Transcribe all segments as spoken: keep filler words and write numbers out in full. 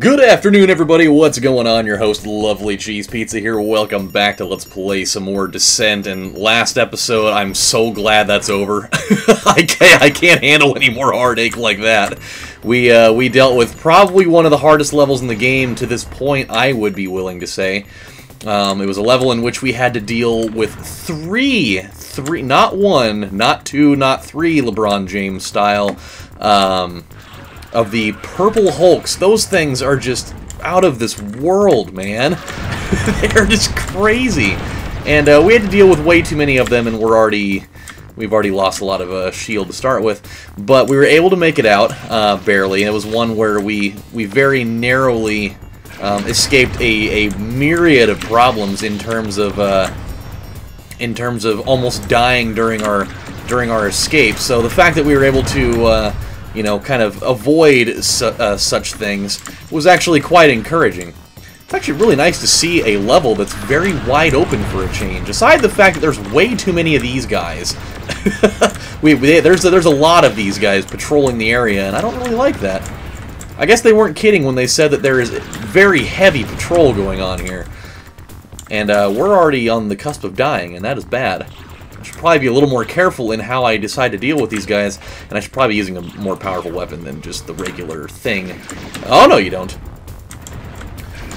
Good afternoon, everybody. What's going on? Your host, Lovely Cheese Pizza here. Welcome back to Let's Play Some More Descent. And last episode, I'm so glad that's over. I can't, I can't handle any more heartache like that. We, uh, we dealt with probably one of the hardest levels in the game to this point, I would be willing to say. Um, it was a level in which we had to deal with three, three, not one, not two, not three LeBron James style, um... of the purple hulks. Those things are just out of this world, man. They're just crazy. And uh, we had to deal with way too many of them, and we're already... We've already lost a lot of uh, shield to start with. But we were able to make it out, uh, barely. And it was one where we, we very narrowly um, escaped a, a myriad of problems in terms of... Uh, in terms of almost dying during our, during our escape. So the fact that we were able to... Uh, you know, kind of avoid su uh, such things was actually quite encouraging. It's actually really nice to see a level that's very wide open for a change. Aside the fact that there's way too many of these guys. we, we, there's, there's a lot of these guys patrolling the area, and I don't really like that. I guess they weren't kidding when they said that there is very heavy patrol going on here. And uh, we're already on the cusp of dying, and that is bad. I should probably be a little more careful in how I decide to deal with these guys, and I should probably be using a more powerful weapon than just the regular thing. Oh, no, you don't.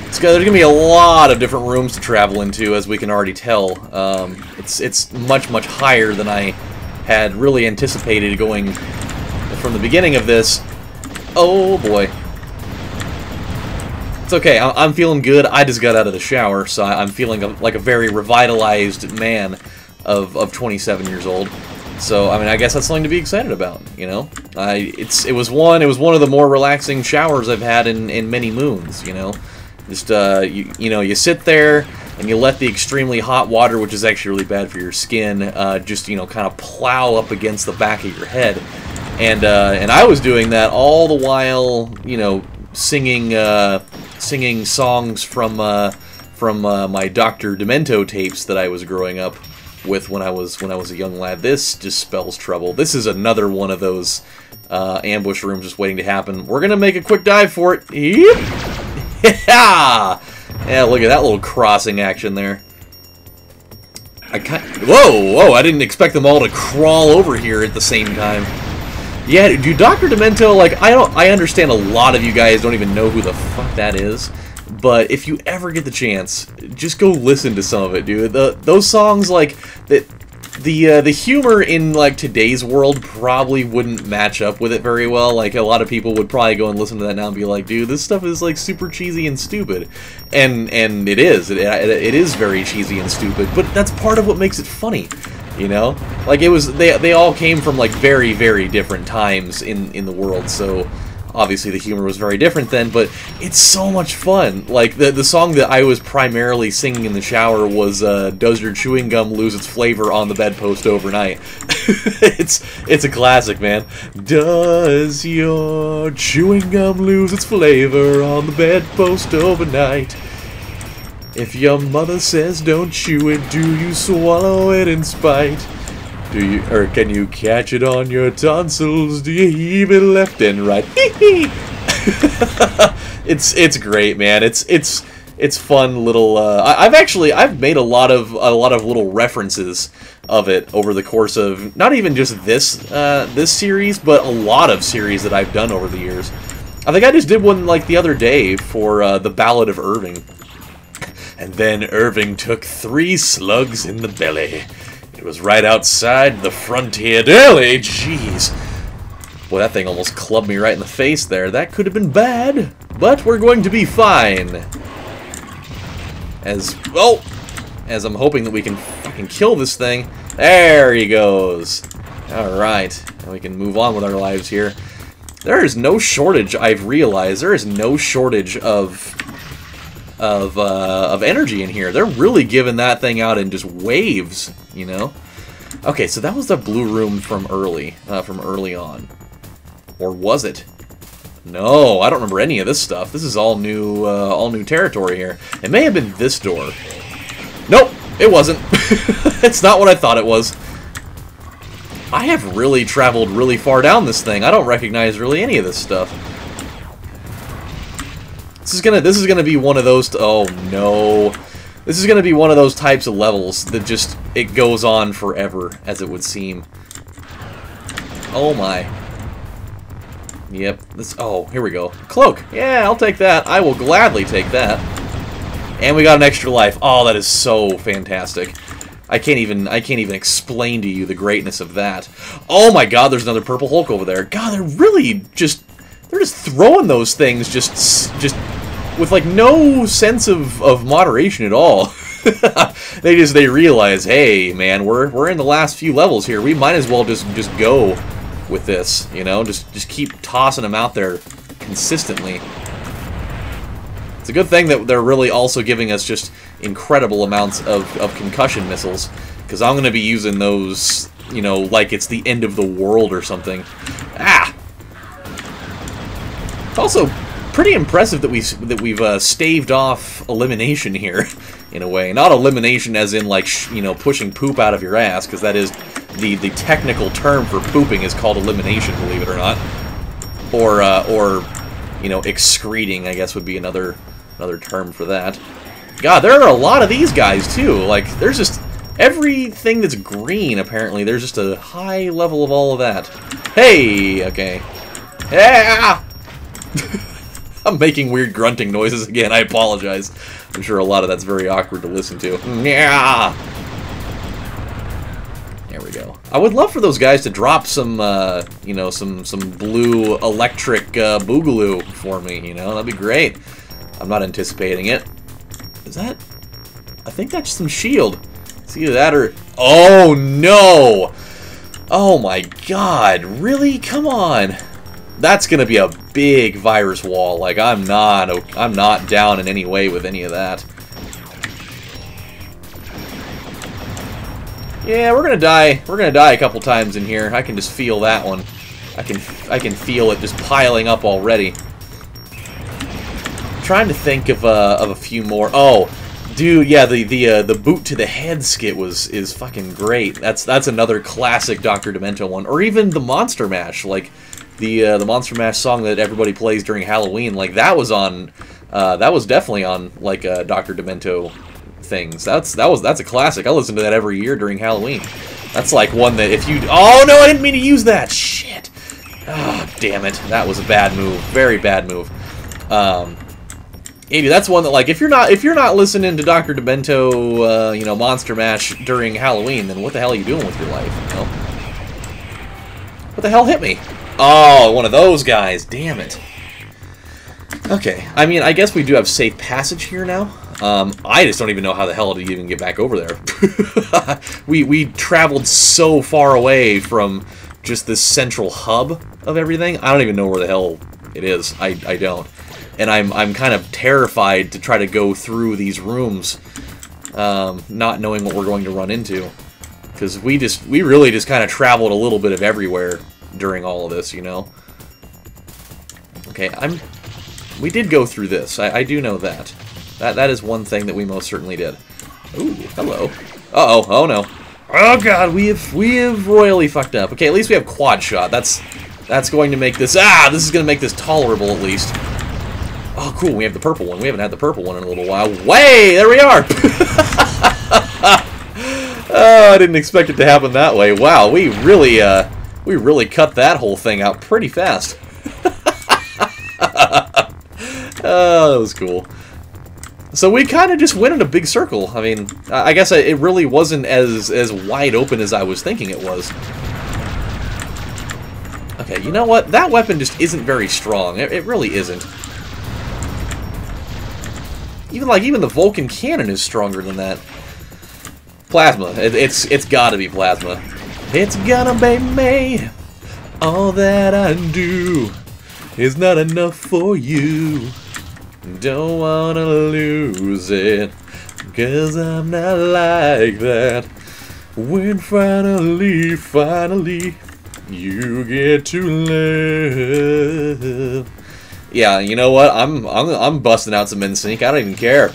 It's, there's going to be a lot of different rooms to travel into, as we can already tell. Um, it's, it's much, much higher than I had really anticipated going from the beginning of this. Oh, boy. It's okay. I, I'm feeling good. I just got out of the shower, so I'm feeling a, like a very revitalized man. Of, of twenty-seven years old. So, I mean, I guess that's something to be excited about, you know? I, it's, it was one, it was one of the more relaxing showers I've had in, in many moons, you know? Just, uh, you, you know, you sit there, and you let the extremely hot water, which is actually really bad for your skin, uh, just, you know, kind of plow up against the back of your head. And, uh, and I was doing that all the while, you know, singing, uh, singing songs from, uh, from, uh, my Doctor Demento tapes that I was growing up with when I was when I was a young lad. This just spells trouble. This is another one of those uh, ambush rooms just waiting to happen. We're gonna make a quick dive for it. Yep. Yeah! Yeah, look at that little crossing action there. I kind of, whoa, whoa! I didn't expect them all to crawl over here at the same time. Yeah, dude, Doctor Demento. Like, I don't. I understand a lot of you guys don't even know who the fuck that is. But if you ever get the chance, just go listen to some of it, dude. The, those songs, like, the the, uh, the humor in, like, today's world probably wouldn't match up with it very well. Like, a lot of people would probably go and listen to that now and be like, dude, this stuff is, like, super cheesy and stupid. And and it is. It, it, it is very cheesy and stupid, but that's part of what makes it funny, you know? Like, it was, they, they all came from, like, very, very different times in, in the world, so... Obviously, the humor was very different then, but it's so much fun. Like, the the song that I was primarily singing in the shower was uh, Does Your Chewing Gum Lose Its Flavor on the Bedpost Overnight? it's it's a classic, man. Does your chewing gum lose its flavor on the bedpost overnight? If your mother says don't chew it, do you swallow it in spite? Do you, or can you catch it on your tonsils? Do you heave it left and right? it's it's great, man. It's it's it's fun little. Uh, I, I've actually I've made a lot of a lot of little references of it over the course of not even just this uh, this series, but a lot of series that I've done over the years. I think I just did one like the other day for uh, the Ballad of Irving, and then Irving took three slugs in the belly. It was right outside the Frontier Deli. Jeez. Boy, that thing almost clubbed me right in the face there. That could have been bad, but we're going to be fine. As, well, as I'm hoping that we can fucking kill this thing. There he goes. Alright, now we can move on with our lives here. There is no shortage, I've realized. There is no shortage of... Of, uh, of energy in here. They're really giving that thing out in just waves, you know? Okay, so that was the blue room from early, uh, from early on. Or was it? No, I don't remember any of this stuff. This is all new, uh, all new territory here. It may have been this door. Nope, it wasn't. It's not what I thought it was. I have really traveled really far down this thing. I don't recognize really any of this stuff. This is gonna this is gonna be one of those. Oh no, this is gonna be one of those types of levels that just it goes on forever, as it would seem. Oh my. Yep. This. Oh, here we go. Cloak. Yeah, I'll take that. I will gladly take that. And we got an extra life. Oh, that is so fantastic. I can't even I can't even explain to you the greatness of that. Oh my God, there's another Purple Hulk over there. God, they're really just they're just throwing those things just just with like no sense of of moderation at all. they just they realize, hey man, we're we're in the last few levels here. We might as well just just go with this, you know, just just keep tossing them out there consistently. It's a good thing that they're really also giving us just incredible amounts of, of concussion missiles, because I'm going to be using those, you know, like it's the end of the world or something. Ah! Also, pretty impressive that, we, that we've uh, staved off elimination here, in a way. Not elimination as in, like, sh you know, pushing poop out of your ass, because that is the, the technical term for pooping is called elimination, believe it or not. Or, uh, or, you know, excreting, I guess, would be another... another term for that. God, there are a lot of these guys too. Like, there's just everything that's green, apparently. There's just a high level of all of that. Hey, okay. Yeah! I'm making weird grunting noises again. I apologize. I'm sure a lot of that's very awkward to listen to. Yeah. There we go. I would love for those guys to drop some, uh, you know, some some blue electric uh, boogaloo for me. You know, that'd be great. I'm not anticipating it. Is that... I think that's some shield. It's either that or... Oh, no! Oh, my God. Really? Come on. That's going to be a big virus wall. Like, I'm not... I'm not down in any way with any of that. Yeah, we're going to die. We're going to die a couple times in here. I can just feel that one. I can, I can feel it just piling up already. Trying to think of uh, of a few more. Oh, dude, yeah, the the uh, the boot to the head skit was is fucking great. That's that's another classic Doctor Demento one, or even the Monster Mash, like the uh, the Monster Mash song that everybody plays during Halloween. Like that was on, uh, that was definitely on like uh, Doctor Demento things. That's that was that's a classic. I listen to that every year during Halloween. That's like one that if you oh no, I didn't mean to use that shit. Ah, damn it, that was a bad move, very bad move. Um. Maybe that's one that, like, if you're not if you're not listening to Doctor Demento, uh, you know, Monster Mash during Halloween, then what the hell are you doing with your life? You know? What the hell hit me? Oh, one of those guys. Damn it. Okay. I mean, I guess we do have safe passage here now. Um, I just don't even know how the hell to even get back over there. we we traveled so far away from just this central hub of everything. I don't even know where the hell it is. I I don't. And I'm, I'm kind of terrified to try to go through these rooms, um, not knowing what we're going to run into. Because we just, we really just kind of traveled a little bit of everywhere during all of this, you know? Okay, I'm... We did go through this. I, I do know that. That that is one thing that we most certainly did. Ooh, hello. Uh-oh, oh no. Oh god, we have, we have royally fucked up. Okay, at least we have quad shot. That's, that's going to make this... Ah, this is going to make this tolerable at least. Oh, cool, we have the purple one. We haven't had the purple one in a little while. Way! There we are! Oh, I didn't expect it to happen that way. Wow, we really, uh, we really cut that whole thing out pretty fast. Oh, that was cool. So we kind of just went in a big circle. I mean, I guess it really wasn't as, as wide open as I was thinking it was. Okay, you know what? That weapon just isn't very strong. It, it really isn't. Even like even the Vulcan cannon is stronger than that. Plasma, it, it's it's gotta be plasma. It's gonna be me. All that I do is not enough for you. Don't wanna lose it, 'cause I'm not like that. When finally, finally, you get to live. Yeah, you know what? I'm I'm I'm busting out some N sync. I don't even care.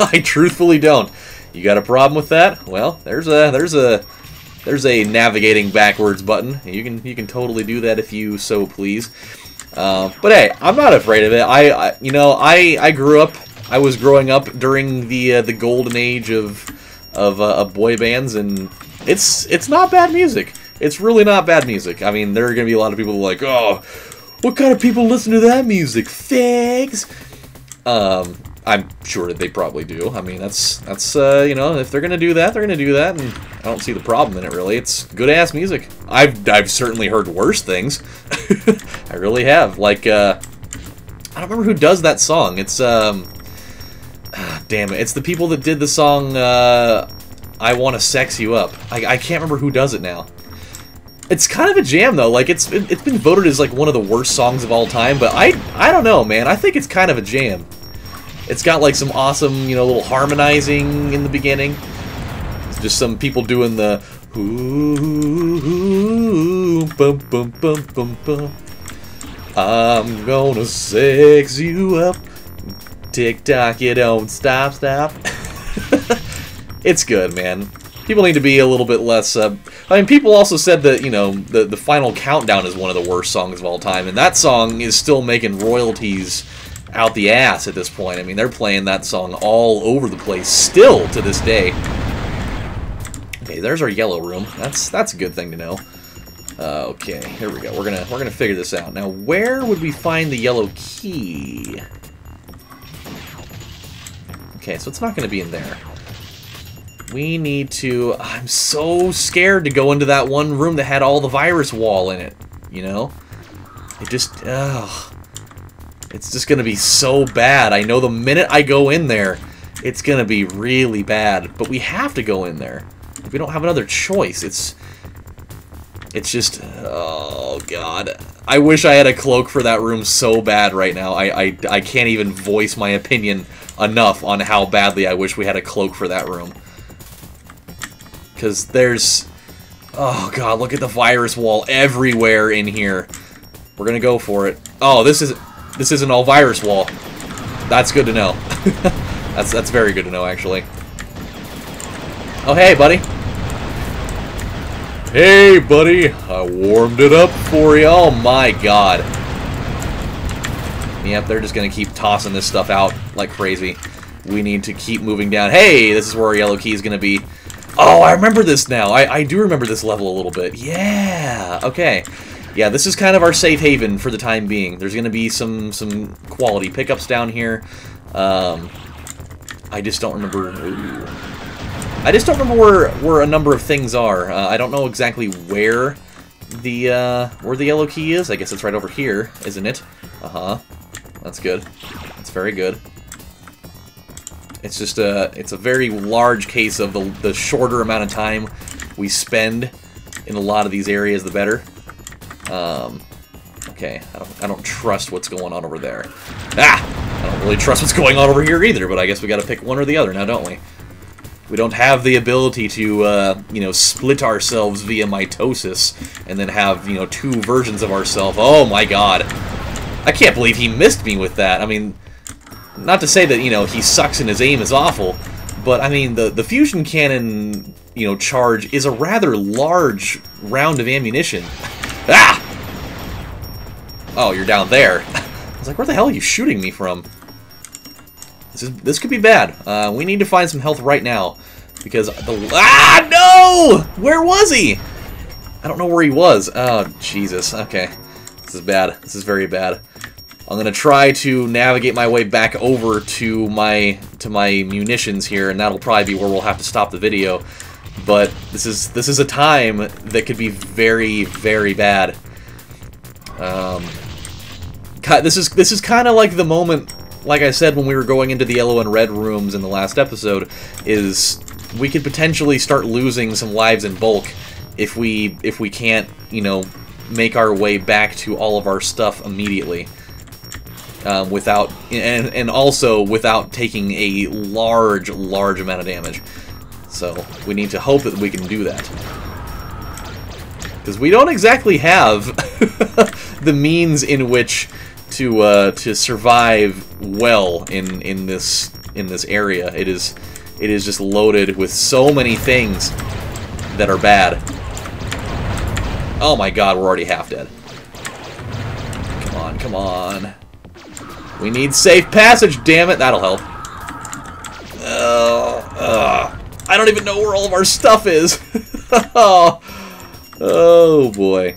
I truthfully don't. You got a problem with that? Well, there's a there's a there's a navigating backwards button. You can you can totally do that if you so please. Uh, but hey, I'm not afraid of it. I, I you know, I, I grew up, I was growing up during the uh, the golden age of of, uh, of boy bands, and it's it's not bad music. It's really not bad music. I mean, there are gonna be a lot of people who are like, oh, what kind of people listen to that music? Fags. Um, I'm sure that they probably do. I mean, that's that's uh, you know, if they're gonna do that, they're gonna do that, and I don't see the problem in it really. It's good ass music. I've I've certainly heard worse things. I really have. Like, uh, I don't remember who does that song. It's um, ah, damn it, it's the people that did the song uh, I Wanna Sex You Up. I I can't remember who does it now. It's kind of a jam though. Like, it's it, it's been voted as like one of the worst songs of all time. But I I don't know, man. I think it's kind of a jam. It's got like some awesome, you know, little harmonizing in the beginning. It's just some people doing the ooh, bum, bum, bum, bum, bum. I'm gonna sex you up. Tick tock, you don't stop, stop. It's good, man. People need to be a little bit less. Uh, I mean, people also said that, you know, the the Final Countdown is one of the worst songs of all time, and that song is still making royalties out the ass at this point. I mean, they're playing that song all over the place still to this day. Okay, there's our yellow room. That's that's a good thing to know. Uh, okay, here we go. We're gonna we're gonna figure this out. Now, where would we find the yellow key? Okay, so it's not gonna be in there. We need to. I'm so scared to go into that one room that had all the virus wall in it. You know, it just. Ugh. It's just gonna be so bad. I know the minute I go in there, it's gonna be really bad. But we have to go in there. We don't have another choice. It's, it's just, oh god. I wish I had a cloak for that room so bad right now. I, I, I can't even voice my opinion enough on how badly I wish we had a cloak for that room. Cause there's, oh god, look at the virus wall everywhere in here. We're gonna go for it. Oh, this is. This is an all-virus wall. That's good to know. that's that's very good to know, actually. Oh, hey, buddy. Hey, buddy. I warmed it up for you. Oh, my God. Yep, they're just going to keep tossing this stuff out like crazy. We need to keep moving down. Hey, this is where our yellow key is going to be. Oh, I remember this now. I, I do remember this level a little bit. Yeah. Okay. Yeah, this is kind of our safe haven for the time being. There's going to be some some quality pickups down here. Um, I just don't remember. Ooh. I just don't remember where where a number of things are. Uh, I don't know exactly where the uh, where the yellow key is. I guess it's right over here, isn't it? Uh huh. That's good. That's very good. It's just a it's a very large case of the the shorter amount of time we spend in a lot of these areas, the better. Um, okay, I don't, I don't trust what's going on over there. Ah! I don't really trust what's going on over here either, but I guess we gotta pick one or the other now, don't we? We don't have the ability to, uh, you know, split ourselves via mitosis and then have, you know, two versions of ourselves. Oh my god. I can't believe he missed me with that. I mean, not to say that, you know, he sucks and his aim is awful, but, I mean, the, the fusion cannon, you know, charge is a rather large round of ammunition. Ah! Oh, you're down there. I was like, where the hell are you shooting me from? This is this could be bad. Uh, we need to find some health right now. Because the... Ah, no! Where was he? I don't know where he was. Oh, Jesus. Okay. This is bad. This is very bad. I'm going to try to navigate my way back over to my, to my munitions here, and that'll probably be where we'll have to stop the video. But this is this is a time that could be very, very bad. Um, this is this is kind of like the moment, like I said, when we were going into the yellow and red rooms in the last episode, is we could potentially start losing some lives in bulk if we if we can't, you know, make our way back to all of our stuff immediately, um, without and and also without taking a large, large amount of damage. So, we need to hope that we can do that. Because we don't exactly have the means in which to uh, to survive well in in this in this area. It is it is just loaded with so many things that are bad. Oh my god, we're already half dead. Come on. on, come on. We need safe passage, damn it. That'll help. Uh, uh, I don't even know where all of our stuff is. oh, oh, boy.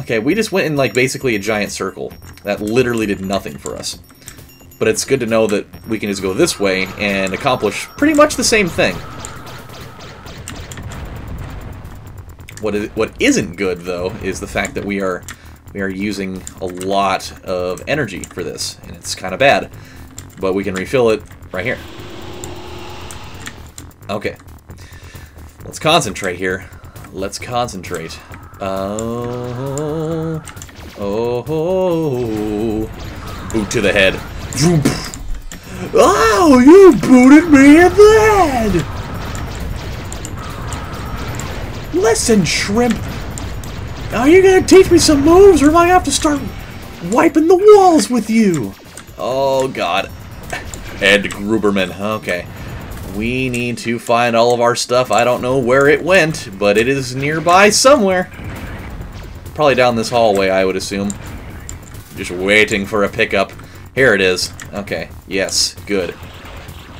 Okay, we just went in, like, basically a giant circle. That literally did nothing for us. But it's good to know that we can just go this way and accomplish pretty much the same thing. What is, what isn't good, though, is the fact that we are we are using a lot of energy for this, and it's kind of bad. But we can refill it right here. Okay. Let's concentrate here. Let's concentrate. Oh, oh, oh. Boot to the head. Oh, you booted me in the head! Listen, shrimp. Are you gonna teach me some moves, or am I gonna have to start wiping the walls with you? Oh God, Ed Gruberman. Okay, we need to find all of our stuff. I don't know where it went, but it is nearby somewhere. Probably down this hallway, I would assume. Just waiting for a pickup. Here it is. Okay. Yes. Good.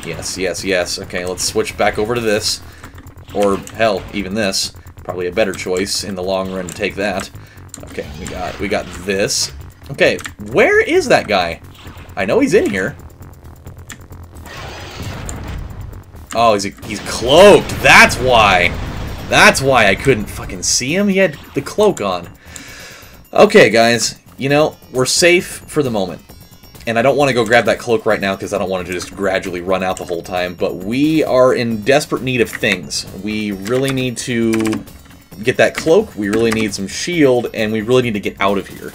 Yes. Yes. Yes. Okay. Let's switch back over to this, or hell, even this. Probably a better choice in the long run to take that. Okay, we got we got this. Okay, where is that guy? I know he's in here. Oh, he's he's cloaked. That's why. That's why I couldn't fucking see him. He had the cloak on. Okay, guys. You know, we're safe for the moment. And I don't want to go grab that cloak right now because I don't want to just gradually run out the whole time. But we are in desperate need of things. We really need to get that cloak. We really need some shield. And we really need to get out of here.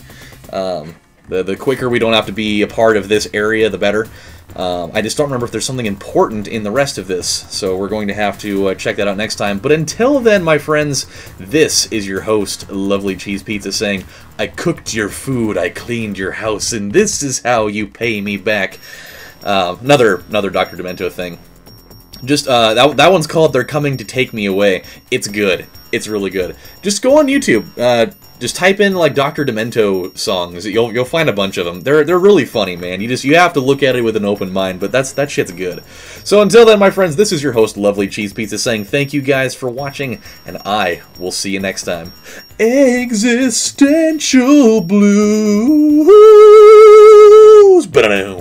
Um, the, the quicker we don't have to be a part of this area, the better. Um, I just don't remember if there's something important in the rest of this. So we're going to have to uh, check that out next time. But until then, my friends, this is your host, Lovely Cheese Pizza, saying, I cooked your food, I cleaned your house, and this is how you pay me back. Uh, another another Doctor Demento thing. Just uh, that, that one's called They're Coming to Take Me Away. It's good. It's really good. Just go on YouTube. Uh, just type in, like, Doctor Demento songs. You'll you'll find a bunch of them. They're they're really funny, man. You just you have to look at it with an open mind, but that's that shit's good. So until then, my friends, this is your host, Lovely Cheese Pizza, saying thank you guys for watching, and I will see you next time. Existential blues. Ba-da-da.